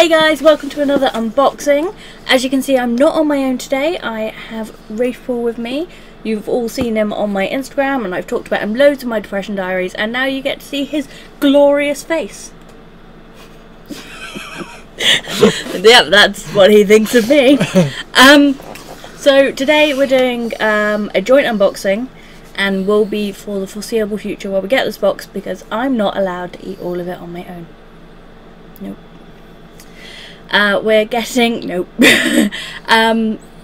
Hey guys, welcome to another unboxing. As you can see, I'm not on my own today. I have Wraithpool with me. You've all seen him on my Instagram and I've talked about him loads in my depression diaries, and now you get to see his glorious face. Yeah, that's what he thinks of me. So today we're doing a joint unboxing and will be for the foreseeable future while we get this box, because I'm not allowed to eat all of it on my own. Nope. We're getting... nope.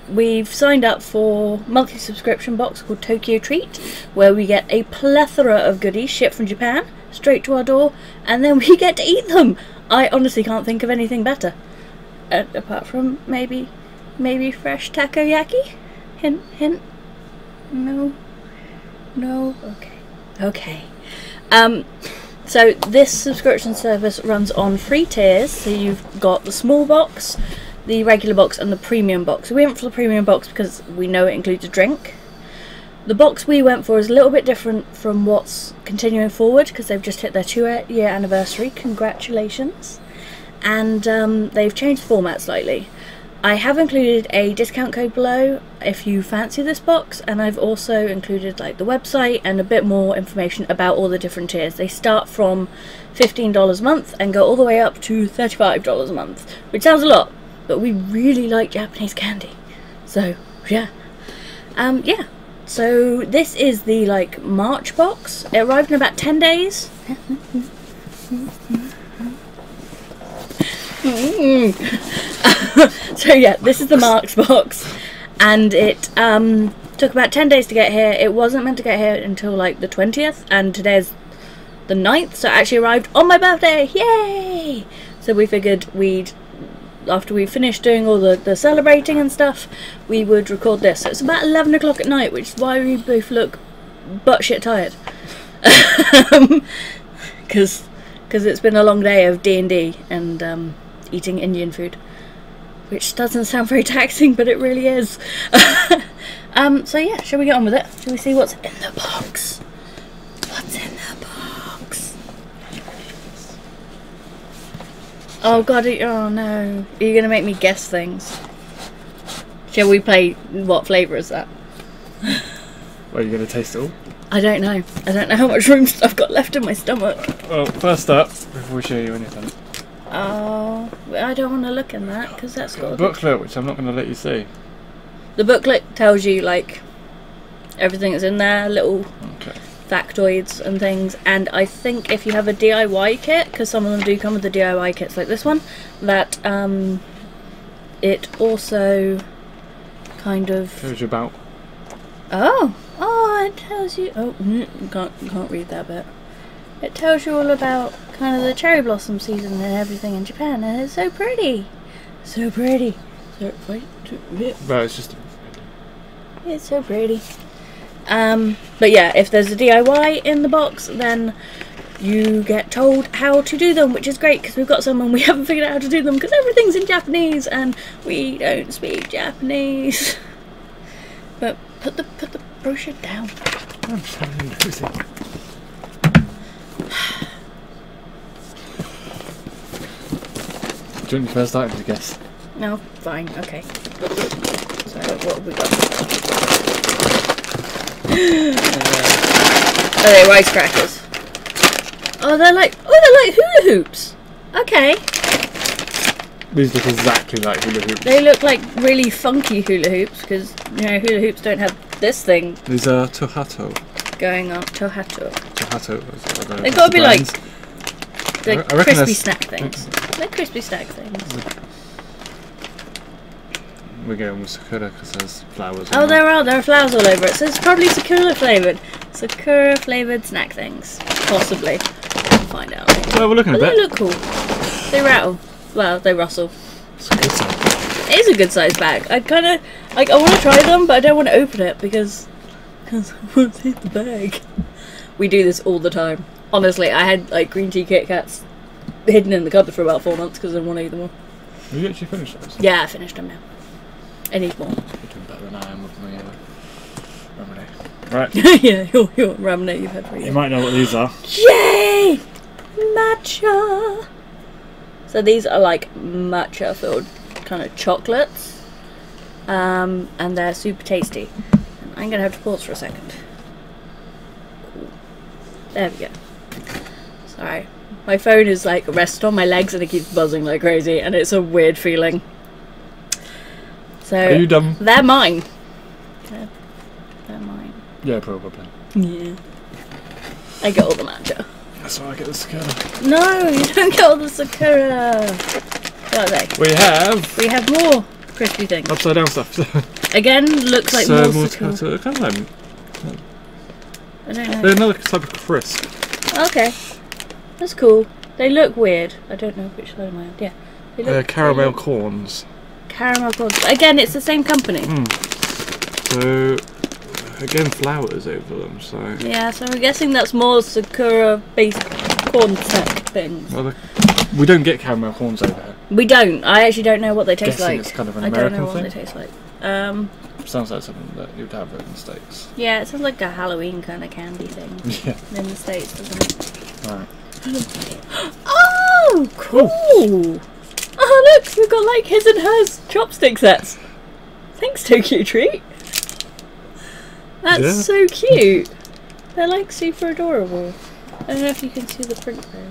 We've signed up for a monthly subscription box called Tokyo Treat, where we get a plethora of goodies shipped from Japan straight to our door, and then we get to eat them. I honestly can't think of anything better. Apart from maybe fresh takoyaki? Hint, hint. No. No. Okay. Okay. So this subscription service runs on 3 tiers, so you've got the small box, the regular box and the premium box. We went for the premium box because we know it includes a drink. The box we went for is a little bit different from what's continuing forward, because they've just hit their 2-year anniversary, congratulations. And they've changed the format slightly. I have included a discount code below if you fancy this box, and I've also included like the website and a bit more information about all the different tiers. They start from $15 a month and go all the way up to $35 a month, which sounds a lot, but we really like Japanese candy, so yeah. So this is the like March box. It arrived in about 10 days. So yeah, this is the March box, and it took about 10 days to get here. It wasn't meant to get here until like the 20th, and today's the 9th, so it actually arrived on my birthday. Yay! So we figured we'd, after we finished doing all the celebrating and stuff, we would record this. So it's about 11 o'clock at night, which is why we both look butt shit tired. Because it's been a long day of D&D and eating Indian food, which doesn't sound very taxing, but it really is. So yeah, shall we get on with it? Shall we see what's in the box? What's in the box? Oh god, oh no. Are you going to make me guess things? Shall we play what flavour is that? Well, you're going to taste it all? I don't know. I don't know how much room I've got left in my stomach. Well, first up, before we show you anything. Oh, I don't want to look in that, because that's got a booklet, which I'm not going to let you see. The booklet tells you, like, everything that's in there, little factoids and things. And I think if you have a DIY kit, because some of them do come with the DIY kits, like this one, that it also kind of... tells you about. Oh! Oh, it tells you... oh, can't read that bit. It tells you all about kind of the cherry blossom season and everything in Japan, and it's so pretty. So pretty. So, wait, no, it's just... it's so pretty. But yeah, if there's a DIY in the box, then you get told how to do them, which is great, because we've got some and we haven't figured out how to do them, because everything's in Japanese and we don't speak Japanese. But put the brochure down. I'm so nosy. Do you want your first item to guess? No, fine, okay. So, what have we got? Are they rice crackers? Oh, they're like hula hoops. Okay. These look exactly like hula hoops. They look like really funky hula hoops, because, you know, hula hoops don't have this thing. These are Tohato. Going up, Tohato. Tohato. They've got to be brands. Like crispy snack things. They're crispy snack things. We're going with Sakura because there's flowers. Oh, there are flowers all over it, so it's probably Sakura flavoured. Sakura flavoured snack things. Possibly. We'll find out later. Well, we're looking at that. They look cool. They rattle. Well, they rustle. It's a good size. It is a good size bag. I kind of, like, I want to try them, but I don't want to open it because I want to eat the bag. We do this all the time. Honestly, I had like green tea Kit Kats hidden in the cupboard for about 4 months because I didn't want to eat them all. Have you actually finished those? Yeah, I finished them now. I need more. You're doing better than I am with my ramen. Right. Yeah, your ramen you've had for you. You might know what these are. Yay! Matcha! So these are like matcha filled kind of chocolates, and they're super tasty. I'm gonna have to pause for a second. There we go. Sorry, my phone is like rests on my legs and it keeps buzzing like crazy, and it's a weird feeling. So are you dumb? They're mine. They're mine. Yeah, probably. Yeah. I get all the matcha. That's why I get the Sakura. No, you don't get all the Sakura. What are they? We have more crispy things. Upside down stuff. Again, looks like more Sakura. I don't know. They're another type of crisp. Okay, that's cool. They look weird. I don't know which one I am. Yeah. They're caramel corns. Caramel corns. Again, it's the same company. Mm. So. Again, flowers over them, so... Yeah, so I'm guessing that's more Sakura-based corn type things. Well, we don't get caramel corns over here. We don't. I actually don't know what they taste like. It's kind of an American thing. I don't know what they taste like. Sounds like something that you'd have in the States. Yeah, it sounds like a Halloween kind of candy thing. Yeah. In the States, doesn't it? Right. Oh, cool! Ooh. Oh, look! We've got like his and hers chopstick sets. Thanks, Tokyo Treat. That's so cute. They're like super adorable. I don't know if you can see the print there.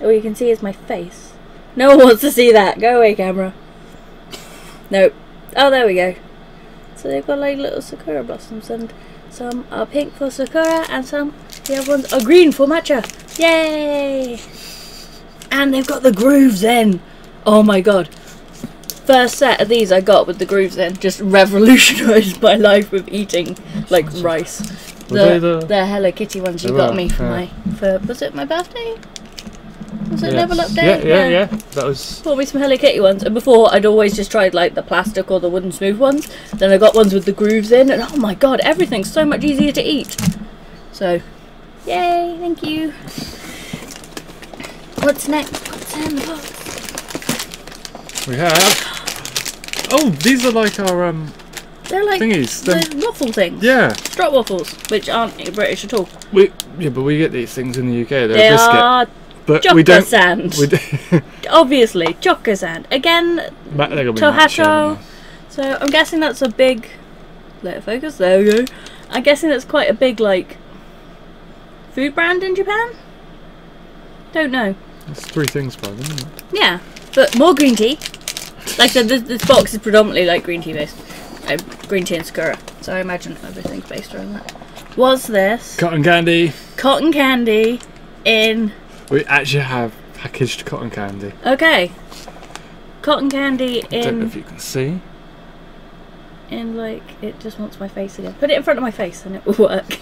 All you can see is my face. No one wants to see that. Go away, camera. Nope. Oh, there we go. So they've got like little Sakura blossoms, and some are pink for Sakura and some the other ones are green for matcha. Yay! And they've got the grooves in. Oh my god. First set of these I got with the grooves in just revolutionised my life with eating like rice. The Hello Kitty ones you got me for was it my birthday? Was it Level Up Day? Yeah. That was. Bought me some Hello Kitty ones, and before I'd always just tried like the plastic or the wooden smooth ones. Then I got ones with the grooves in, and oh my god, everything's so much easier to eat. So, yay! Thank you. What's next? What's in the box? We have. Oh, these are like our they're like thingies. The waffle things. Yeah. Strut waffles, which aren't British at all. But we get these things in the UK. They are Chokka sand. Obviously, Chokka sand. Again, Tohato. So I'm guessing that's a big. Let it focus. There we go. I'm guessing that's quite a big like food brand in Japan. Don't know. That's three things by them, isn't it? Yeah. But more green tea. Like I said, this box is predominantly like green tea based. Green tea and Sakura. So I imagine everything's based around that. What's this? Cotton candy. Cotton candy in... We actually have packaged cotton candy. Okay. Cotton candy in... I don't know if you can see. In like, it just wants my face again. Put it in front of my face and it will work.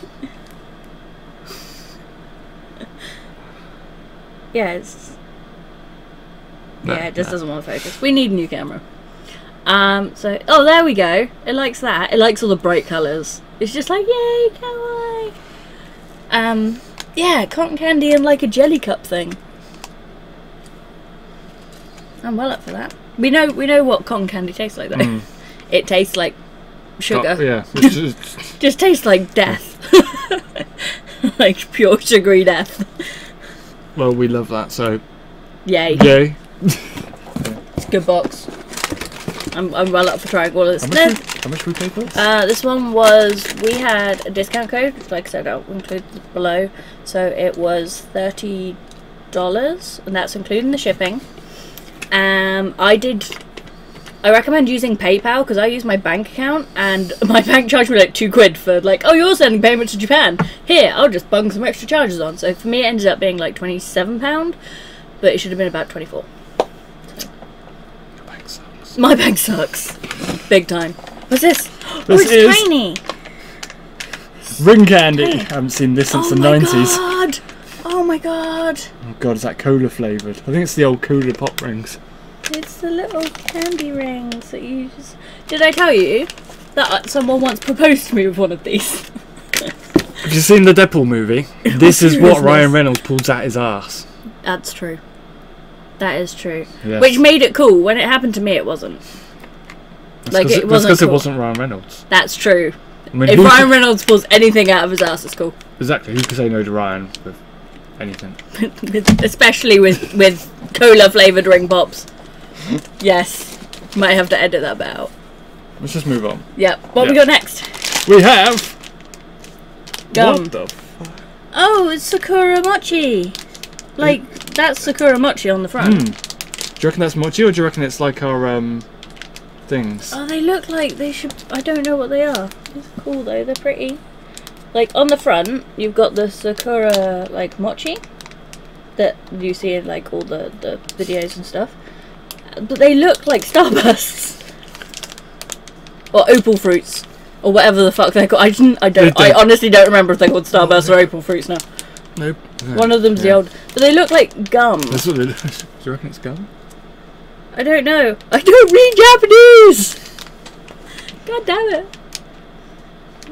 Yeah, it's... No, yeah, it just doesn't want to focus. We need a new camera. So there we go. It likes that. It likes all the bright colours. It's just like, yay, kawaii. Yeah, cotton candy and like a jelly cup thing. I'm well up for that. We know what cotton candy tastes like though. Mm. It tastes like sugar. Oh, yeah. Just tastes like death. Like pure sugary death. Well, we love that, so yay. Yay. It's a good box. I'm well up for trying all of this. How much we paid for this? This one was, we had a discount code, which like I said I'll include below. So it was $30 and that's including the shipping. I recommend using PayPal because I use my bank account and my bank charged me like £2 for like, oh, you're sending payments to Japan. Here, I'll just bung some extra charges on. So for me it ended up being like £27, but it should have been about £24. My bank sucks. Big time. What's this? This is tiny. Ring candy. I haven't seen this since the 90s. Oh my god. Oh my god. Oh god, is that cola flavoured? I think it's the old cola pop rings. It's the little candy rings that you just... Did I tell you that someone once proposed to me with one of these? Have you seen the Deadpool movie? This is what Ryan Reynolds pulls out his arse. That's true. That is true. Yes. Which made it cool. When it happened to me, it wasn't. That's like it wasn't. That's because cool. It wasn't Ryan Reynolds. That's true. I mean, if Ryan Reynolds pulls anything out of his ass, it's cool. Exactly. Who could say no to Ryan with anything. Especially with cola flavoured ring pops. Yes. Might have to edit that bit out. Let's just move on. Yep. What we got next? We have gum. What the fuck? Oh, it's Sakura Mochi. Like, that's Sakura Mochi on the front. Mm. Do you reckon that's Mochi or do you reckon it's like our things? Oh, they look like they should... I don't know what they are. It's cool though, they're pretty. Like, on the front, you've got the Sakura, like, Mochi that you see in, like, all the videos and stuff. But they look like starbursts. Or opal fruits. Or whatever the fuck they're called. I honestly don't remember if they're called starbursts or opal fruits now. Nope. No. One of them's the old... But they look like gum. That's what they look like. Do you reckon it's gum? I don't know. I don't read Japanese! God damn it.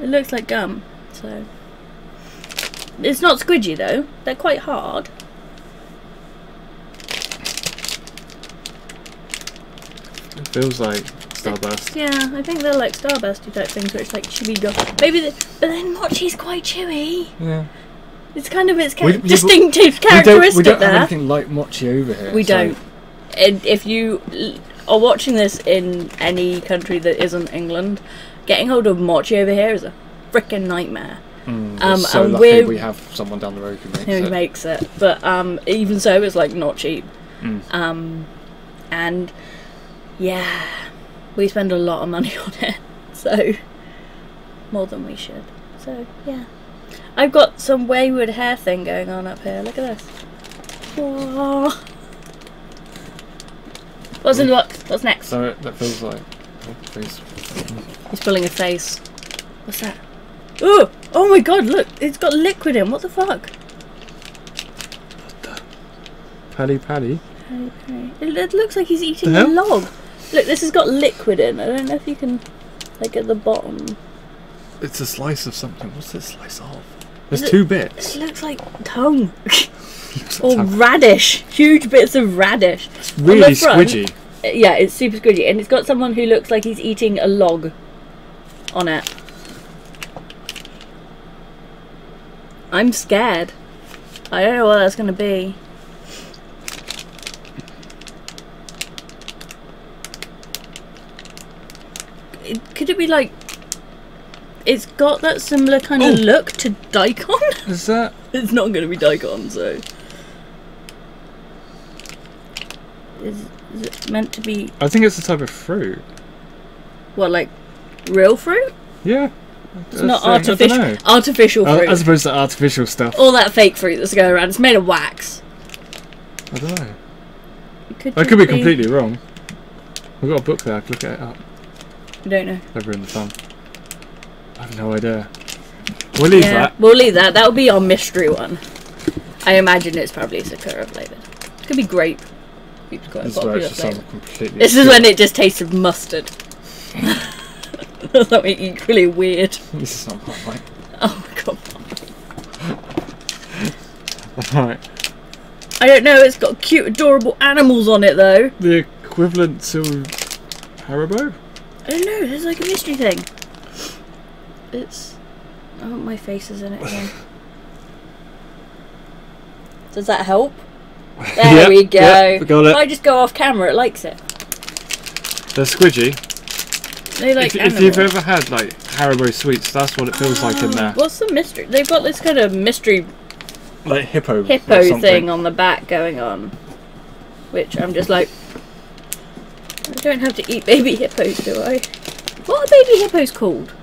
It looks like gum. So it's not squidgy though, they're quite hard. It feels like starburst. Yeah, I think they're like starbursty type things where it's like chewy gum. Maybe but then mochi's quite chewy. Yeah. It's kind of its distinctive characteristic. We don't have anything like mochi over here. We don't. And if you are watching this in any country that isn't England, getting hold of mochi over here is a freaking nightmare. So and lucky we have someone down the road who makes it. But even so, it's like not cheap. And yeah, we spend a lot of money on it, so more than we should. So yeah, I've got some wayward hair thing going on up here. Look at this. Whoa. What's in the box? What's next? So that feels like. Oh, please. He's pulling a face. What's that? Oh! Oh my god, look! It's got liquid in, what the fuck? What the? Paddy Paddy? Paddy Paddy. It looks like he's eating a log. Look, this has got liquid in. I don't know if you can, like, at the bottom. It's a slice of something. What's this slice of? There's two bits. It looks like tongue. Or radish. Huge bits of radish. It's really squidgy. Yeah, it's super squidgy. And it's got someone who looks like he's eating a log on it. I'm scared. I don't know what that's going to be. Could it be like... It's got that similar kind of look to daikon? Is that... It's not going to be daikon, so... Is it meant to be... I think it's a type of fruit. What, like real fruit? Yeah. It's not artificial fruit. As opposed to artificial stuff. All that fake fruit that's going around. It's made of wax. I don't know. I could be completely wrong. We've got a book there. I could look it up. I don't know. Over in the fun. I have no idea. We'll leave that. We'll leave that. That'll be our mystery one. I imagine it's probably Sakura flavoured. It could be grape. This is where it just sounds completely. This is when it just tasted mustard. That's something equally weird. This is not quite right. Oh my god. Alright. I don't know, it's got cute, adorable animals on it though. The equivalent to Haribo? I don't know, it's like a mystery thing. It's... Oh, my face is in it again. Does that help? There we go. Yep, got it. If I just go off camera, it likes it. They're squidgy. Like if you've ever had like Haribo sweets, that's what it feels like in there. What's the mystery? They've got this kind of mystery, like hippo thing on the back going on, which I'm just like, I don't have to eat baby hippos, do I? What are baby hippos called?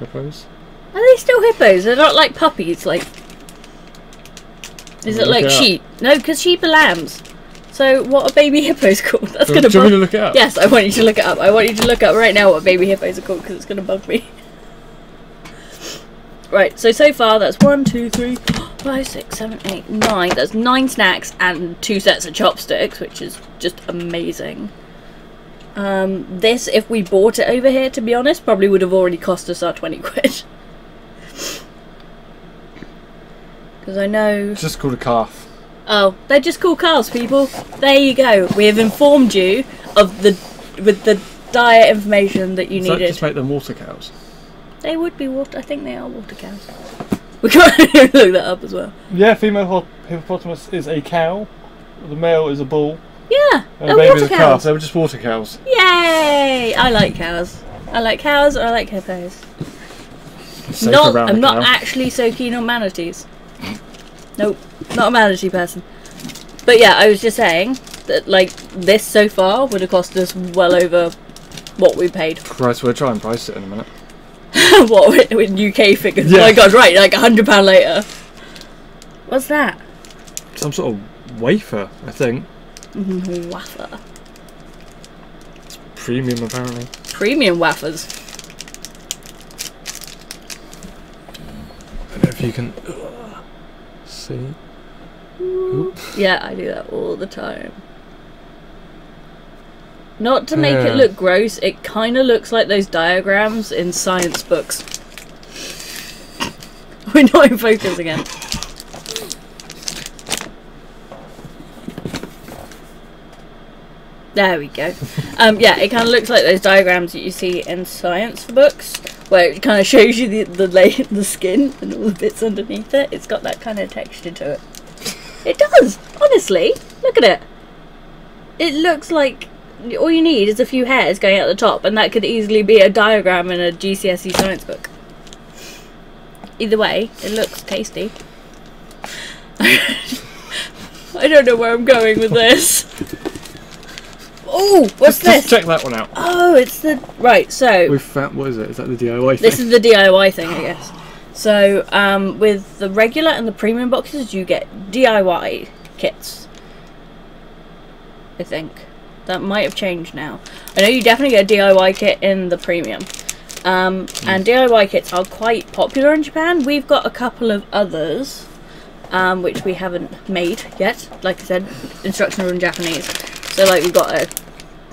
Hippos? Are they still hippos? They're not like puppies. Like, is it like sheep? No, because sheep are lambs. So what are baby hippos called? That's going to bug me. Do you want me to look it up? Yes, I want you to look it up. I want you to look up right now what baby hippos are called because it's going to bug me. Right, so far that's 1, 2, 3, 5, 6, 7, 8, 9. That's 9 snacks and 2 sets of chopsticks, which is just amazing. This, if we bought it over here, to be honest, probably would have already cost us our 20 quid. Because I know... It's just called a calf. Oh, they're just called calves, people. There you go. We have informed you of the diet information that you needed. Just make them water cows. They would be water. I think they are water cows. We can't look that up as well. Yeah, female hippopotamus is a cow. The male is a bull. Yeah. And the baby is a calf. They were just water cows. Yay! I like cows. I like cows, or I like hippos. I'm not actually so keen on manatees. Nope, not a manatee person. But yeah, I was just saying that like this so far would have cost us well over what we paid. Christ, we'll try and price it in a minute. What with UK figures? Yeah. Oh my god, right, like £100 later. What's that? Some sort of wafer, I think. Wafer. It's premium, apparently. Premium wafers. I don't know if you can see. Oops. Yeah, I do that all the time. Not to make it look gross, it kind of looks like those diagrams in science books. We're not in focus again. There we go. Yeah, it kind of looks like those diagrams that you see in science books, where it kind of shows you the skin and all the bits underneath it. It's got that kind of texture to it. It does, honestly. Look at it. It looks like all you need is a few hairs going out the top, and that could easily be a diagram in a GCSE science book. Either way, it looks tasty. I don't know where I'm going with this. Oh, what's this? Just check that one out. Oh, it's the... Right, so... We've found... What is it? Is that the DIY thing? This is the DIY thing, I guess. So, with the regular and the premium boxes, you get DIY kits, I think. That might have changed now. I know you definitely get a DIY kit in the premium. And DIY kits are quite popular in Japan. We've got a couple of others, which we haven't made yet. Like I said, instructional in Japanese. So like we've got a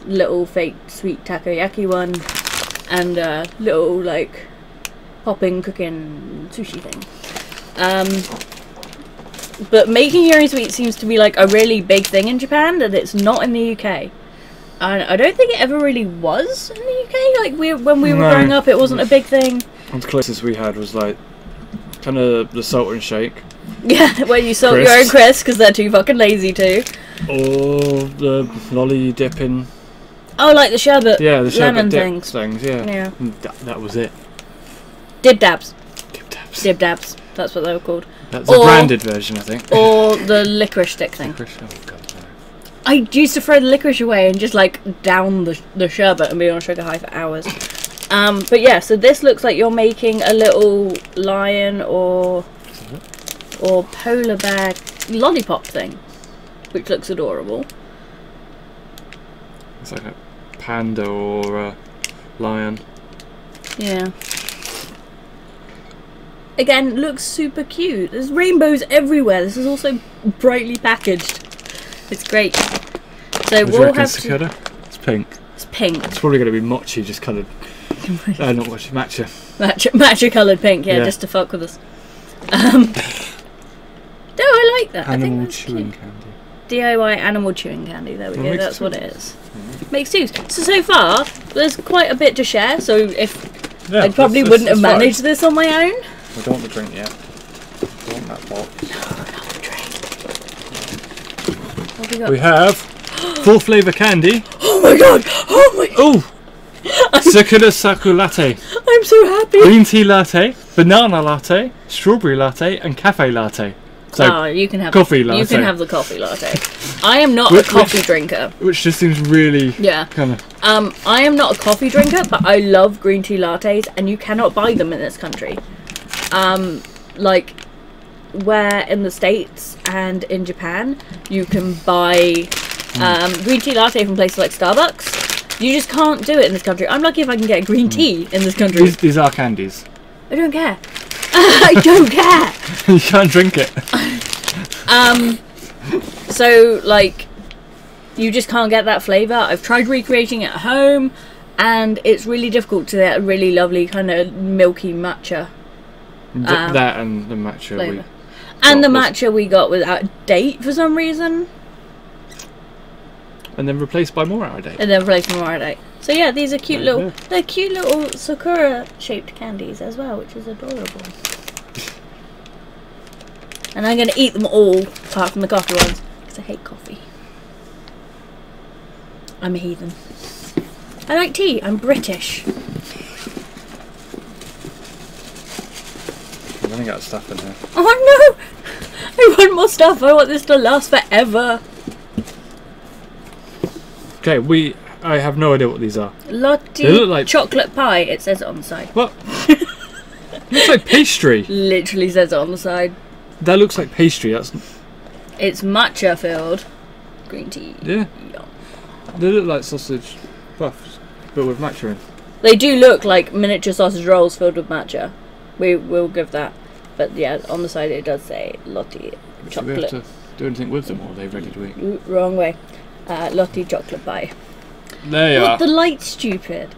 little fake sweet takoyaki one, and a little like popping, cooking, sushi thing. But making your own sweets seems to be like a really big thing in Japan, and it's not in the UK. And I don't think it ever really was in the UK. Like when we were growing up, it wasn't a big thing. The closest we had was like kind of the salt and shake. Yeah, where you salt your own crisps because they're too fucking lazy to. Or the lolly dipping. Oh, like the sherbet. Yeah, the sherbet lemon things. Yeah. That was it. Dib dabs. Dib dabs. Dib dabs. That's what they were called. That's a branded version, I think. Or the licorice stick thing. Licorice, oh god, no. I used to throw the licorice away and just like down the sherbet and be on a sugar high for hours. But yeah, so this looks like you're making a little lion or polar bear lollipop thing, which looks adorable. It's like a panda or a lion. Yeah. Again, looks super cute. There's rainbows everywhere. This is also brightly packaged. It's great. So we'll have to... It's pink. It's pink. It's probably going to be mochi, just coloured. Not mochi, matcha. Matcha coloured pink, yeah, just to fuck with us. No, I like that. Animal chewing candy. DIY animal chewing candy. There we go. That's what it is. Makes two. So far, there's quite a bit to share. So if I probably wouldn't have managed this on my own. I don't want the drink yet. I don't want that box. No, not the drink. What have we got? We have full flavour candy. Oh my god! Oh my god! Oh! Sakura Saku latte. I'm so happy. Green tea latte, banana latte, strawberry latte, and cafe latte. So you can have coffee latte. You can have the coffee latte. I am not a coffee drinker. Which just seems really kind of. I am not a coffee drinker, but I love green tea lattes, and you cannot buy them in this country. Like where in the States and in Japan you can buy green tea latte from places like Starbucks. You just can't do it in this country. I'm lucky if I can get green tea in this country. These are candies. I don't care. I don't care. You can't drink it. So like you just can't get that flavour. I've tried recreating it at home and it's really difficult to get a really lovely kind of milky matcha. That and the matcha flavor. We got was out of date for some reason, and then replaced by more out of date. So yeah, these are cute little. They're cute little Sakura shaped candies as well, which is adorable. And I'm going to eat them all, apart from the coffee ones, because I hate coffee. I'm a heathen. I like tea. I'm British. I've only got stuff in here. Oh no! I want more stuff. I want this to last forever. Okay, I have no idea what these are. Lotte chocolate pie. It says it on the side. What? It looks like pastry. Literally says it on the side. That looks like pastry. It's matcha filled green tea. Yeah. Yum. They look like sausage puffs, but with matcha in. They do look like miniature sausage rolls filled with matcha. We will give that. But yeah, on the side it does say Lotte chocolate. Do we have to do anything with them, or are they ready to eat? Ooh, wrong way. Lotte chocolate pie. There you are. What the light, stupid.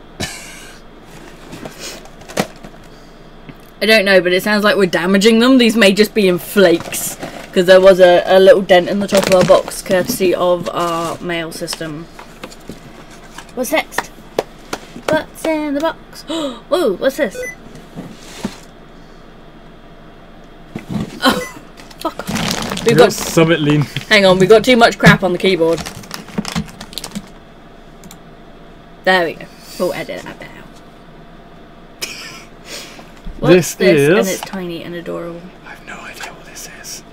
I don't know, but it sounds like we're damaging them. These may just be in flakes, because there was a little dent in the top of our box, courtesy of our mail system. What's next? What's in the box? Whoa, what's this? Oh, fuck off. We've got Summit Lean. Hang on, we've got too much crap on the keyboard. There we go. We'll edit that bit out. What's this? And it's tiny and adorable. I have no idea what this is.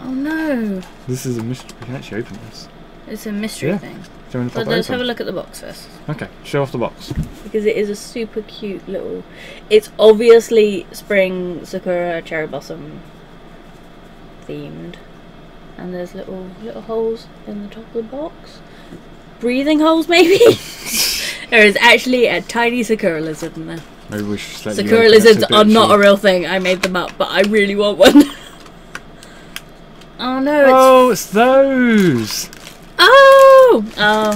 Oh no. This is a mystery. We can actually open this. It's a mystery thing. But let's have a look at the box first. Okay, show off the box. Because it is a super cute little... It's obviously spring Sakura cherry blossom themed. And there's little holes in the top of the box. Breathing holes, maybe? There is actually a tiny Sakura lizard in there. Maybe we should say Sakura lizards are not a real thing. I made them up, but I really want one. Oh no! Oh, it's those. Oh, nah.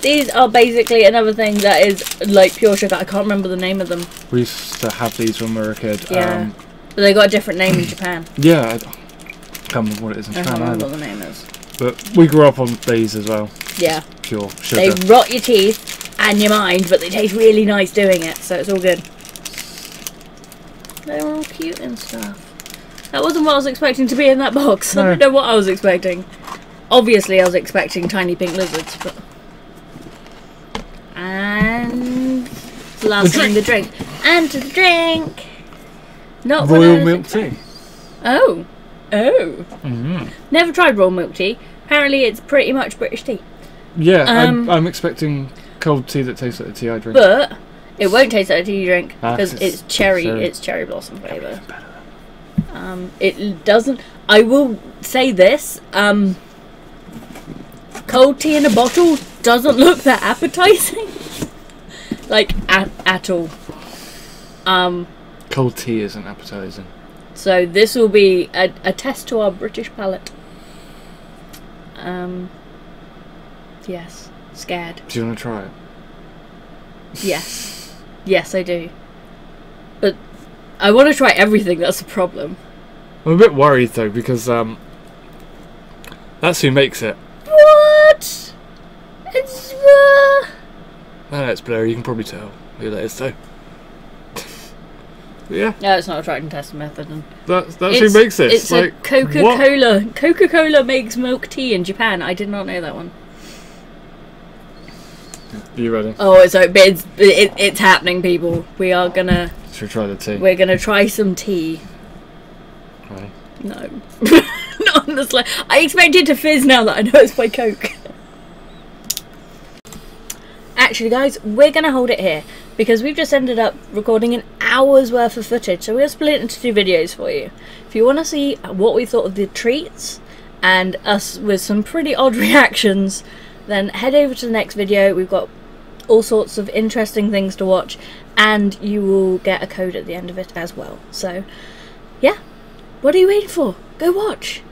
These are basically another thing that is like pure sugar. I can't remember the name of them. We used to have these when we were a kid. Yeah, but they got a different name in Japan. Yeah, I can't remember what it is in Japan. I can't remember what the name is. But we grew up on these as well. Yeah. Pure sugar. They rot your teeth and your mind, but they taste really nice doing it, so it's all good. They're all cute and stuff. That wasn't what I was expecting to be in that box. No. I don't know what I was expecting. Obviously, I was expecting tiny pink lizards, but... And... The last thing, the drink. And to the drink! Not Royal Milk Tea. Oh. Oh. Mm-hmm. Never tried Royal Milk Tea. Apparently it's pretty much British tea. Yeah, I'm expecting cold tea that tastes like a tea I drink. But it won't taste like a tea you drink because it's cherry blossom flavour. It doesn't... I will say this, cold tea in a bottle doesn't look that appetising. Like, at all. Cold tea isn't appetising. So this will be a test to our British palate. Yes. Scared. Do you want to try it? Yes. Yes, I do. But I want to try everything, that's the problem. I'm a bit worried though, because that's who makes it. What? It's... No, it's Blair, you can probably tell who that is though. Yeah. No, it's not a tried and tested method. And that's who makes it. It's like, Coca-Cola. Coca-Cola makes milk tea in Japan. I did not know that one. Are you ready? Oh, it's happening, people. We are gonna. Should we try the tea? We're gonna try some tea. Ready? No. Not on the slide. I expect it to fizz now that I know it's by Coke. Actually, guys, we're gonna hold it here because we've just ended up recording an hour's worth of footage, so we'll split it into two videos for you. If you want to see what we thought of the treats and us with some pretty odd reactions, then head over to the next video. We've got all sorts of interesting things to watch, and you will get a code at the end of it as well. So yeah, what are you waiting for? Go watch!